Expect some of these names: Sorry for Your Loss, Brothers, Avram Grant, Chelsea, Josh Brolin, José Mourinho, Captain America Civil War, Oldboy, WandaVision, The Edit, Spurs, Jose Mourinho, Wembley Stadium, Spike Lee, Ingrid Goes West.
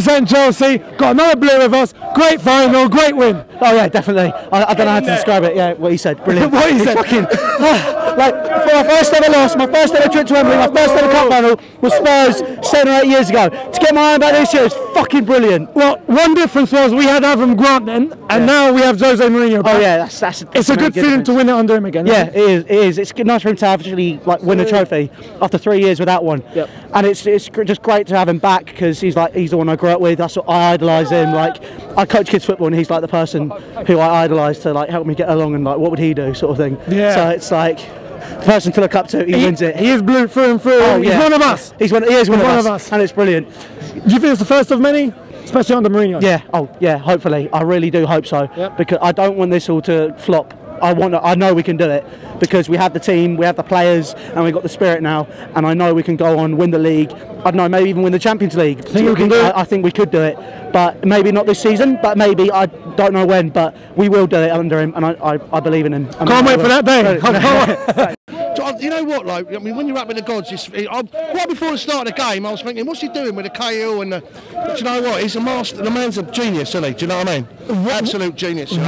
100% Chelsea, got another blue with us, great final, great win. Oh yeah, definitely. I don't know how to describe it. Yeah, what he said, brilliant. What he said. Fucking, like, for my first ever loss, my first ever trip to Wembley, my first ever cup final was Spurs 7 or 8 years ago. To get my eye back this year is fucking brilliant. Well, one difference was we had Avram Grant then, and now we have Jose Mourinho. Oh yeah, that's a good feeling to win it under him again. Yeah, it is. It is. It's nice for him to actually like win a trophy after 3 years without one. Yep. And it's just great to have him back because he's like he's the one I grew up with. That's what I idolise him. Like I coach kids football, and he's like the person who I idolise to like help me get along and like what would he do sort of thing. Yeah. So it's like the person to look up to. He wins it. He is blue through and through. Oh, yeah. He's one of us. He is one of us. And it's brilliant. Do you think it's the first of many? Especially under Mourinho. Yeah. Oh, yeah. Hopefully, I really do hope so. Yep. Because I don't want this all to flop. I know we can do it because we have the team, we have the players, and we've got the spirit now. And I know we can go on, win the league. I don't know, maybe even win the Champions League. I think we could do it, but maybe not this season. But maybe I don't know when. But we will do it under him, and I believe in him. I can't wait for that day. Can't wait. You know what, like, I mean, when you're up with the gods, right before the start of the game, I was thinking, what's he doing with the KO and the... Do you know what? He's a master, the man's a genius, isn't he? Do you know what I mean? Absolute genius. You know?